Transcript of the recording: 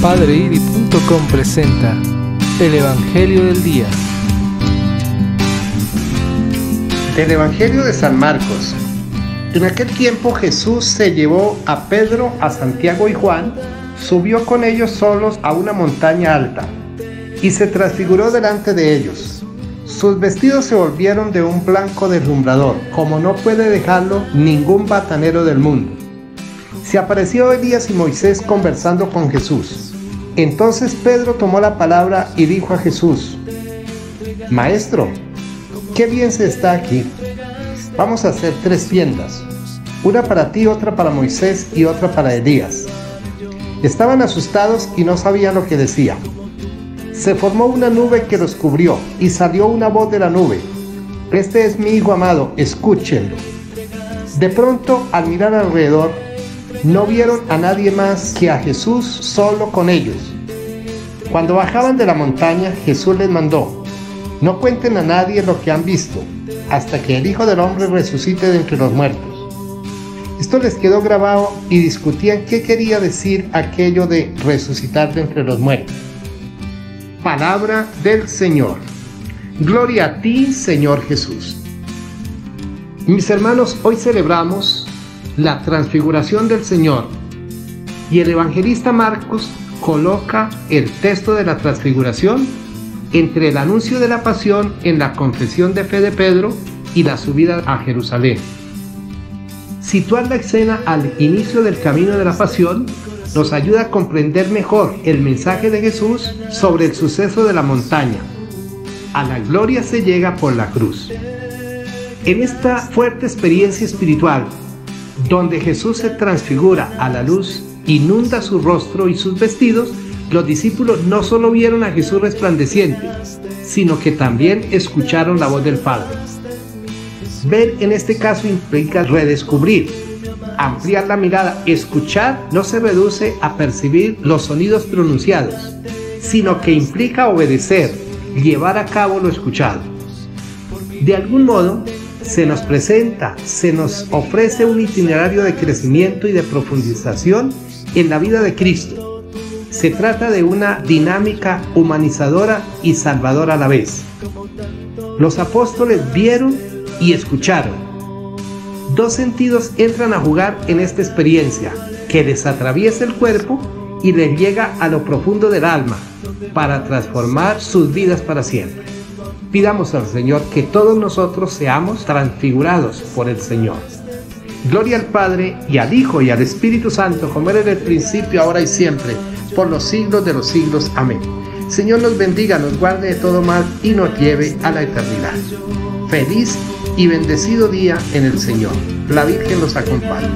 Padreidi.com presenta el Evangelio del Día. Del Evangelio de San Marcos. En aquel tiempo Jesús se llevó a Pedro, a Santiago y Juan, subió con ellos solos a una montaña alta y se transfiguró delante de ellos. Sus vestidos se volvieron de un blanco deslumbrador, como no puede dejarlo ningún batanero del mundo. Se apareció Elías y Moisés conversando con Jesús. Entonces Pedro tomó la palabra y dijo a Jesús: Maestro, qué bien se está aquí. Vamos a hacer 3 tiendas, una para ti, otra para Moisés y otra para Elías. Estaban asustados y no sabían lo que decía. Se formó una nube que los cubrió y salió una voz de la nube: Este es mi hijo amado, escúchenlo. De pronto, al mirar alrededor, no vieron a nadie más que a Jesús solo con ellos. Cuando bajaban de la montaña, Jesús les mandó: No cuenten a nadie lo que han visto, hasta que el Hijo del Hombre resucite de entre los muertos. Esto les quedó grabado y discutían qué quería decir aquello de resucitar de entre los muertos. Palabra del Señor. Gloria a ti, Señor Jesús. Mis hermanos, hoy celebramos la transfiguración del Señor, y el evangelista Marcos coloca el texto de la transfiguración entre el anuncio de la pasión en la confesión de fe de Pedro y la subida a Jerusalén. Situar la escena al inicio del camino de la pasión nos ayuda a comprender mejor el mensaje de Jesús sobre el suceso de la montaña. A la gloria se llega por la cruz. En esta fuerte experiencia espiritual, donde Jesús se transfigura a la luz, inunda su rostro y sus vestidos, los discípulos no solo vieron a Jesús resplandeciente, sino que también escucharon la voz del Padre. Ver en este caso implica redescubrir, ampliar la mirada. Escuchar no se reduce a percibir los sonidos pronunciados, sino que implica obedecer, llevar a cabo lo escuchado. De algún modo, se nos ofrece un itinerario de crecimiento y de profundización en la vida de Cristo. Se trata de una dinámica humanizadora y salvadora a la vez. Los apóstoles vieron y escucharon. 2 sentidos entran a jugar en esta experiencia, que les atraviesa el cuerpo y les llega a lo profundo del alma, para transformar sus vidas para siempre. Pidamos al Señor que todos nosotros seamos transfigurados por el Señor. Gloria al Padre, y al Hijo, y al Espíritu Santo, como era en el principio, ahora y siempre, por los siglos de los siglos. Amén. Señor, nos bendiga, nos guarde de todo mal y nos lleve a la eternidad. Feliz y bendecido día en el Señor. La Virgen los acompaña.